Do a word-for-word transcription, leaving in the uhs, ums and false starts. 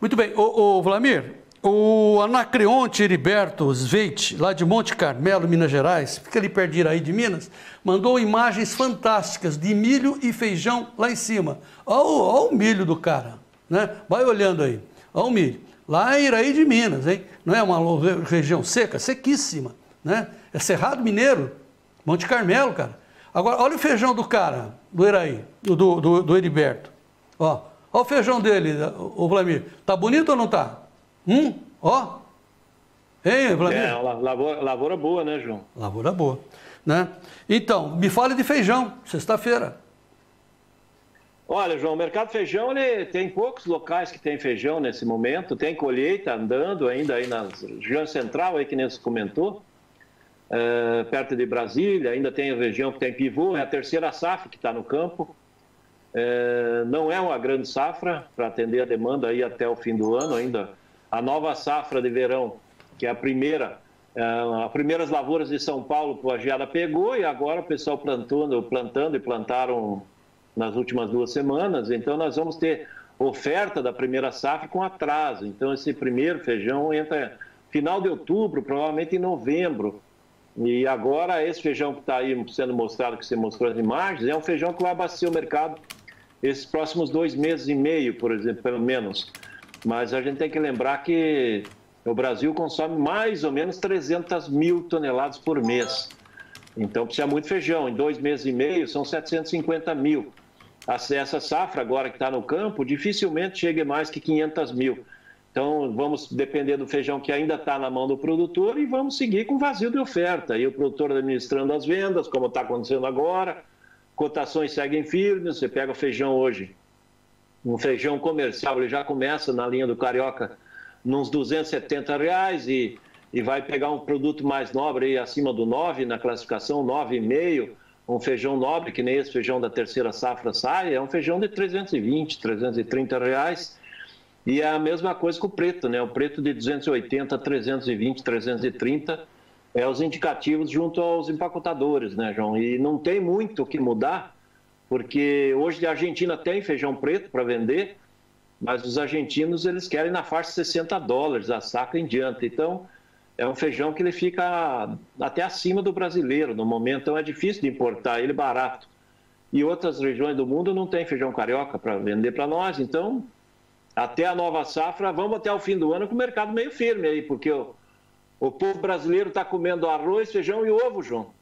Muito bem. Ô, ô Vlamir, o anacreonte Heriberto Sveit, lá de Monte Carmelo, Minas Gerais, fica ali perto de Iraí de Minas, mandou imagens fantásticas de milho e feijão lá em cima. Olha o milho do cara, né? Vai olhando aí. Olha o milho. Lá em Iraí de Minas, hein? Não é uma região seca? Sequíssima, né? É Cerrado Mineiro, Monte Carmelo, cara. Agora, olha o feijão do cara, do Iraí, do, do, do Heriberto. Ó, olha o feijão dele, o Vlamir. Tá bonito ou não tá? Hum? Ó. Hein, Vlamir? É, lavoura, lavoura boa, né, João? Lavoura boa, né? Então, me fale de feijão, sexta-feira. Olha, João, o mercado de feijão, ele tem poucos locais que tem feijão nesse momento. Tem colheita andando ainda aí na região central, aí que nem você comentou, é, perto de Brasília. Ainda tem a região que tem pivô, é a terceira safra que está no campo. É, não é uma grande safra para atender a demanda aí até o fim do ano ainda. A nova safra de verão, que é a primeira, é, as primeiras lavouras de São Paulo, a geada pegou e agora o pessoal plantando, plantando e plantaram nas últimas duas semanas. Então, nós vamos ter oferta da primeira safra com atraso. Então, esse primeiro feijão entra final de outubro, provavelmente em novembro. E agora, esse feijão que está aí sendo mostrado, que você mostrou as imagens, é um feijão que vai abastecer o mercado esses próximos dois meses e meio, por exemplo, pelo menos. Mas a gente tem que lembrar que o Brasil consome mais ou menos trezentas mil toneladas por mês. Então, precisa muito feijão. Em dois meses e meio, são setecentos e cinquenta mil. Essa safra agora que está no campo, dificilmente chega mais que quinhentas mil. Então, vamos depender do feijão que ainda está na mão do produtor e vamos seguir com vazio de oferta. E o produtor administrando as vendas, como está acontecendo agora, cotações seguem firmes. Você pega o feijão hoje, um feijão comercial, ele já começa na linha do Carioca, nos duzentos e setenta reais e, e vai pegar um produto mais nobre aí, acima do nove, na classificação nove e meio. Um feijão nobre, que nem esse feijão da terceira safra sai, é um feijão de trezentos e vinte, trezentos e trinta reais. E é a mesma coisa com o preto, né? O preto de duzentos e oitenta, trezentos e vinte, trezentos e trinta é os indicativos junto aos empacotadores, né, João? E não tem muito o que mudar, porque hoje a Argentina tem feijão preto para vender, mas os argentinos, eles querem na faixa de sessenta dólares a saca em diante. Então, é um feijão que ele fica até acima do brasileiro no momento, então é difícil de importar ele barato. E outras regiões do mundo não tem feijão carioca para vender para nós, então até a nova safra, vamos até o fim do ano com o mercado meio firme aí, porque o, o povo brasileiro está comendo arroz, feijão e ovo, João.